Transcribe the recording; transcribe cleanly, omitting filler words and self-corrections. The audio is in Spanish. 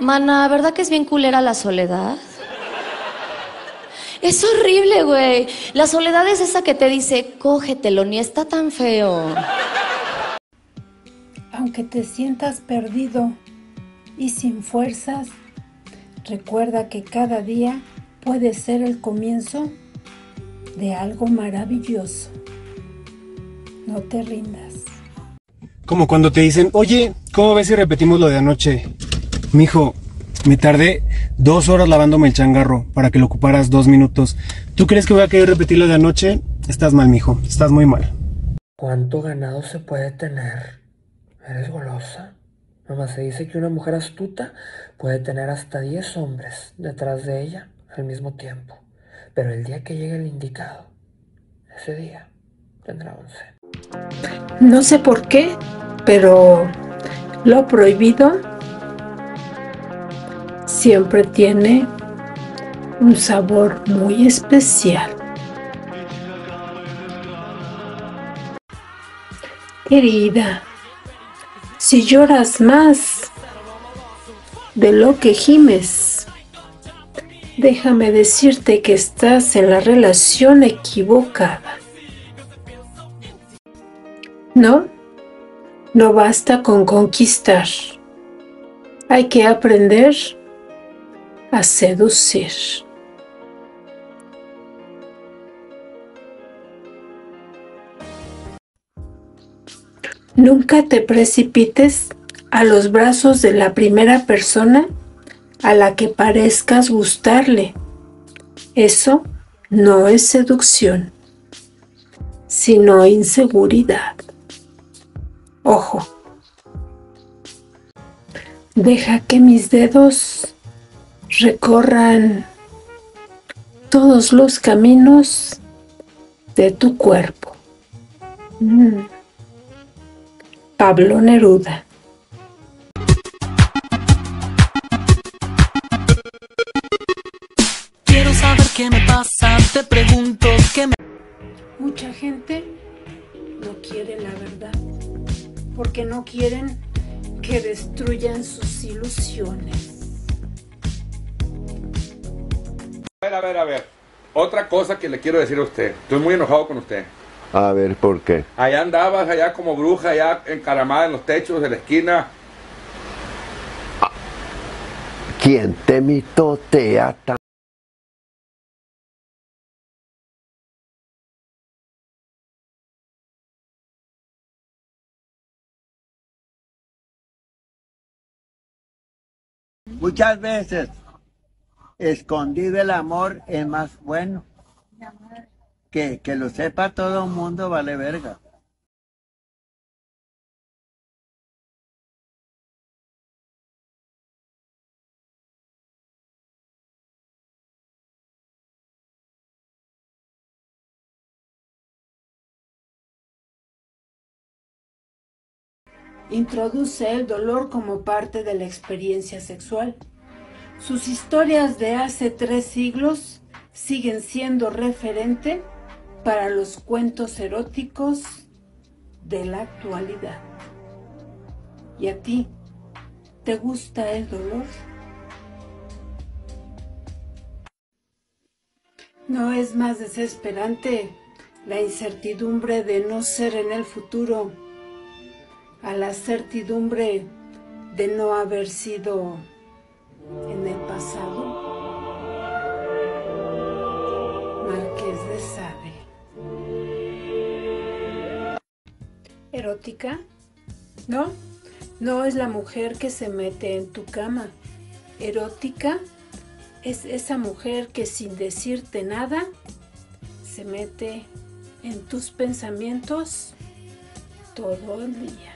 Mana, ¿verdad que es bien culera la soledad? Es horrible, güey. La soledad es esa que te dice, cógetelo, ni está tan feo. Aunque te sientas perdido y sin fuerzas, recuerda que cada día puede ser el comienzo de algo maravilloso. No te rindas. Como cuando te dicen, oye, ¿cómo ves si repetimos lo de anoche? Mijo, me tardé 2 horas lavándome el changarro para que lo ocuparas 2 minutos. ¿Tú crees que voy a querer repetir lo de anoche? Estás mal, mijo, estás muy mal. ¿Cuánto ganado se puede tener? ¿Eres golosa? Nomás se dice que una mujer astuta puede tener hasta 10 hombres detrás de ella al mismo tiempo. Pero el día que llegue el indicado, ese día tendrá 11. No sé por qué, pero lo prohibido siempre tiene un sabor muy especial. Querida, si lloras más de lo que gimes, déjame decirte que estás en la relación equivocada. No, no basta con conquistar. Hay que aprender a seducir. Nunca te precipites a los brazos de la primera persona a la que parezcas gustarle. Eso no es seducción, sino inseguridad. Ojo, deja que mis dedos recorran todos los caminos de tu cuerpo. Pablo Neruda. Quiero saber qué me pasa, te pregunto qué me... Mucha gente no quiere la verdad, porque no quieren que destruyan sus ilusiones. A ver. Otra cosa que le quiero decir a usted. Estoy muy enojado con usted. A ver, ¿por qué? Allá andabas, allá como bruja, allá encaramada en los techos de la esquina. ¿Quién te mitotea tan? Muchas veces escondido el amor es más bueno. Que lo sepa todo el mundo, vale verga. Introduce el dolor como parte de la experiencia sexual. Sus historias de hace 3 siglos siguen siendo referente para los cuentos eróticos de la actualidad. ¿Y a ti, te gusta el dolor? ¿No es más desesperante la incertidumbre de no ser en el futuro a la certidumbre de no haber sido en el pasado? Marqués de Sade. ¿Erótica? No, no es la mujer que se mete en tu cama. Erótica es esa mujer que sin decirte nada se mete en tus pensamientos todo el día.